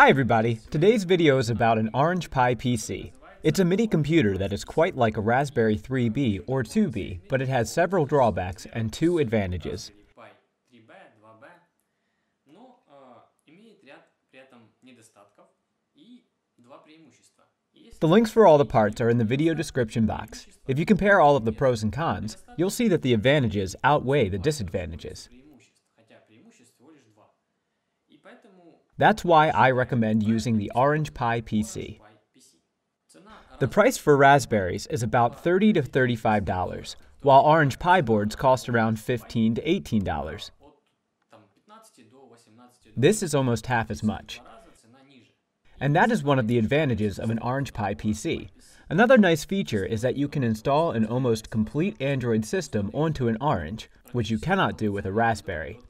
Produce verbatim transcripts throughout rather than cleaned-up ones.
Hi everybody, today's video is about an Orange Pi P C. It's a mini computer that is quite like a Raspberry three B or two B, but it has several drawbacks and two advantages. The links for all the parts are in the video description box. If you compare all of the pros and cons, you'll see that the advantages outweigh the disadvantages. That's why I recommend using the Orange Pi P C. The price for Raspberries is about thirty to thirty-five dollars, while Orange Pi boards cost around fifteen to eighteen dollars. This is almost half as much. And that is one of the advantages of an Orange Pi P C. Another nice feature is that you can install an almost complete Android system onto an Orange, which you cannot do with a Raspberry.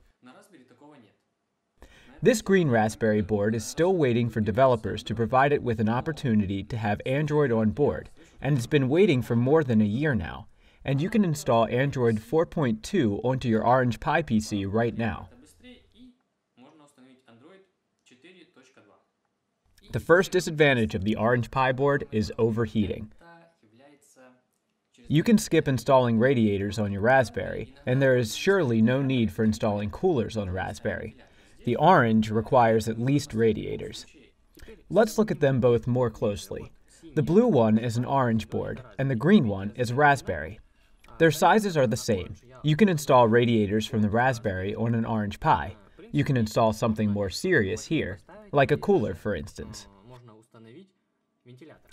This green Raspberry board is still waiting for developers to provide it with an opportunity to have Android on board, and it's been waiting for more than a year now. And you can install Android four point two onto your Orange Pi P C right now. The first disadvantage of the Orange Pi board is overheating. You can skip installing radiators on your Raspberry, and there is surely no need for installing coolers on a Raspberry. The Orange requires at least radiators. Let's look at them both more closely. The blue one is an Orange board, and the green one is Raspberry. Their sizes are the same. You can install radiators from the Raspberry on an Orange Pi. You can install something more serious here, like a cooler, for instance.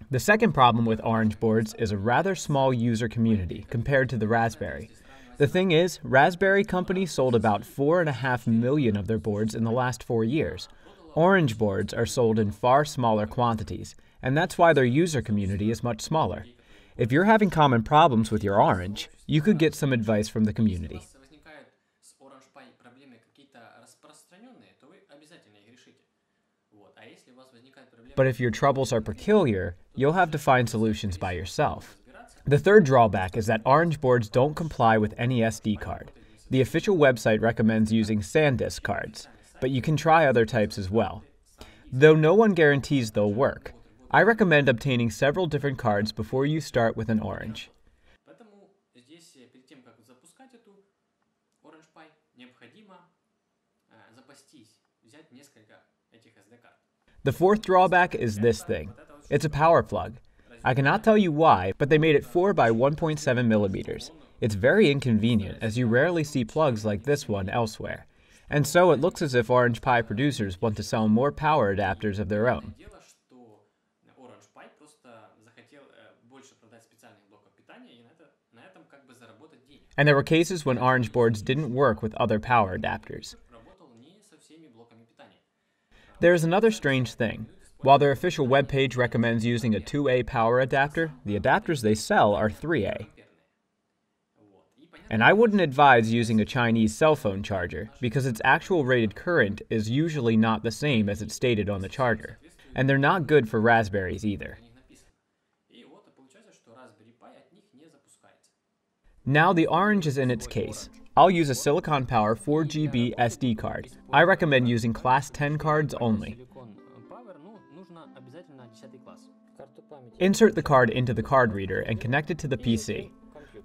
The second problem with Orange boards is a rather small user community compared to the Raspberry. The thing is, Raspberry Company sold about four point five million of their boards in the last four years. Orange boards are sold in far smaller quantities, and that's why their user community is much smaller. If you're having common problems with your Orange, you could get some advice from the community. But if your troubles are peculiar, you'll have to find solutions by yourself. The third drawback is that Orange boards don't comply with any S D card. The official website recommends using SanDisk cards, but you can try other types as well. Though no one guarantees they'll work, I recommend obtaining several different cards before you start with an Orange. The fourth drawback is this thing. It's a power plug. I cannot tell you why, but they made it four by one point seven millimeters. It's very inconvenient, as you rarely see plugs like this one elsewhere. And so it looks as if Orange Pi producers want to sell more power adapters of their own. And there were cases when Orange boards didn't work with other power adapters. There is another strange thing. While their official webpage recommends using a two A power adapter, the adapters they sell are three A. And I wouldn't advise using a Chinese cell phone charger, because its actual rated current is usually not the same as it's stated on the charger. And they're not good for Raspberries either. Now the Orange is in its case. I'll use a Silicon Power four G B S D card. I recommend using class ten cards only. Insert the card into the card reader and connect it to the P C.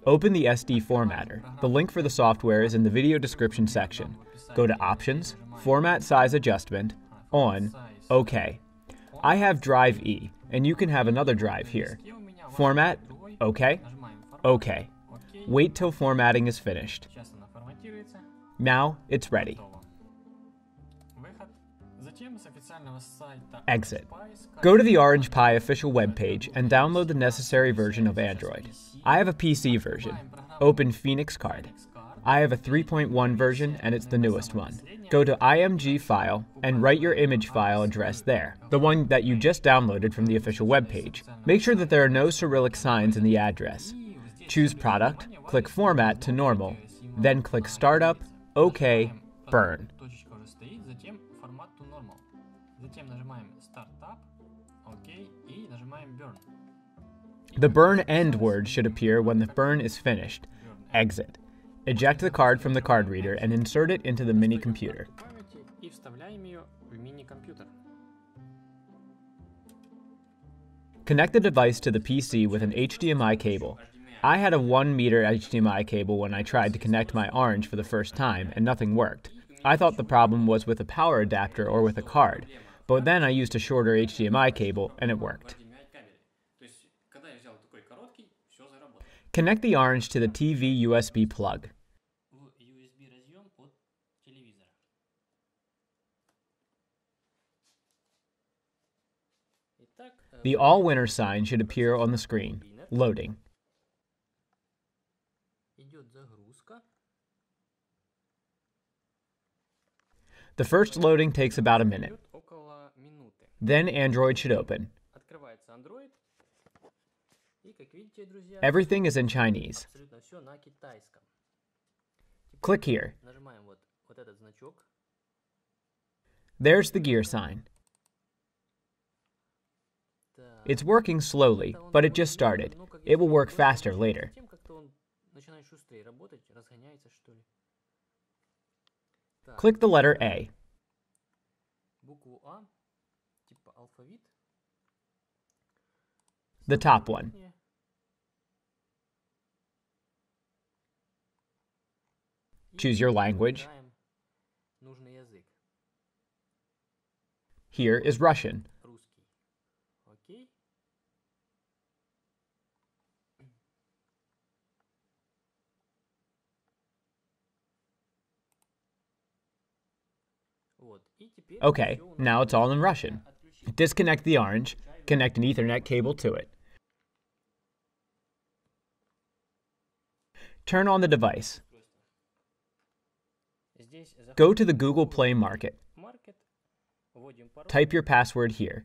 Open the S D formatter. The link for the software is in the video description section. Go to Options, Format Size Adjustment, On, OK. I have drive E, and you can have another drive here. Format, OK, OK. Wait till formatting is finished. Now it's ready. Exit. Go to the Orange Pi official webpage and download the necessary version of Android. I have a P C version. Open Phoenix Card. I have a three point one version, and it's the newest one. Go to I M G file and write your image file address there, the one that you just downloaded from the official webpage. Make sure that there are no Cyrillic signs in the address. Choose Product, click Format to Normal, then click Startup, OK, Burn. The burn end word should appear when the burn is finished. Exit. Eject the card from the card reader and insert it into the mini computer. Connect the device to the P C with an H D M I cable. I had a one meter H D M I cable when I tried to connect my Orange for the first time, and nothing worked. I thought the problem was with a power adapter or with a card, but then I used a shorter H D M I cable and it worked. Connect the Orange to the T V U S B plug. The Allwinner sign should appear on the screen. Loading. The first loading takes about a minute. Then Android should open. Everything is in Chinese. Click here. There's the gear sign. It's working slowly, but it just started. It will work faster later. Click the letter A. The top one. Choose your language. Here is Russian. Okay, now it's all in Russian. Disconnect the Orange, connect an Ethernet cable to it. Turn on the device. Go to the Google Play Market. Type your password here.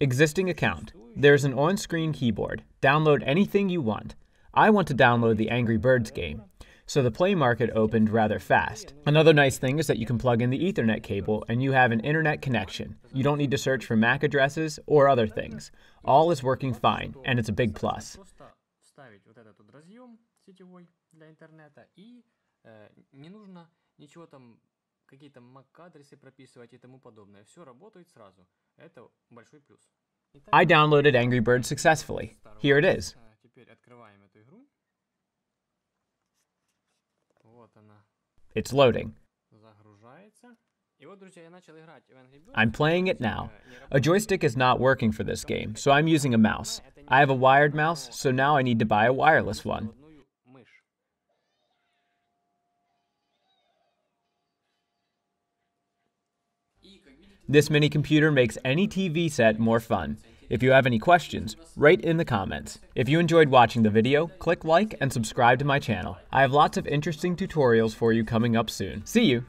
Existing account. There's an on-screen keyboard. Download anything you want. I want to download the Angry Birds game. So the Play Market opened rather fast. Another nice thing is that you can plug in the Ethernet cable and you have an internet connection. You don't need to search for M A C addresses or other things. All is working fine, and it's a big plus. I downloaded Angry Birds successfully. Here it is. It's loading. I'm playing it now. A joystick is not working for this game, so I'm using a mouse. I have a wired mouse, so now I need to buy a wireless one. This mini computer makes any T V set more fun. If you have any questions, write in the comments. If you enjoyed watching the video, click like and subscribe to my channel. I have lots of interesting tutorials for you coming up soon. See you!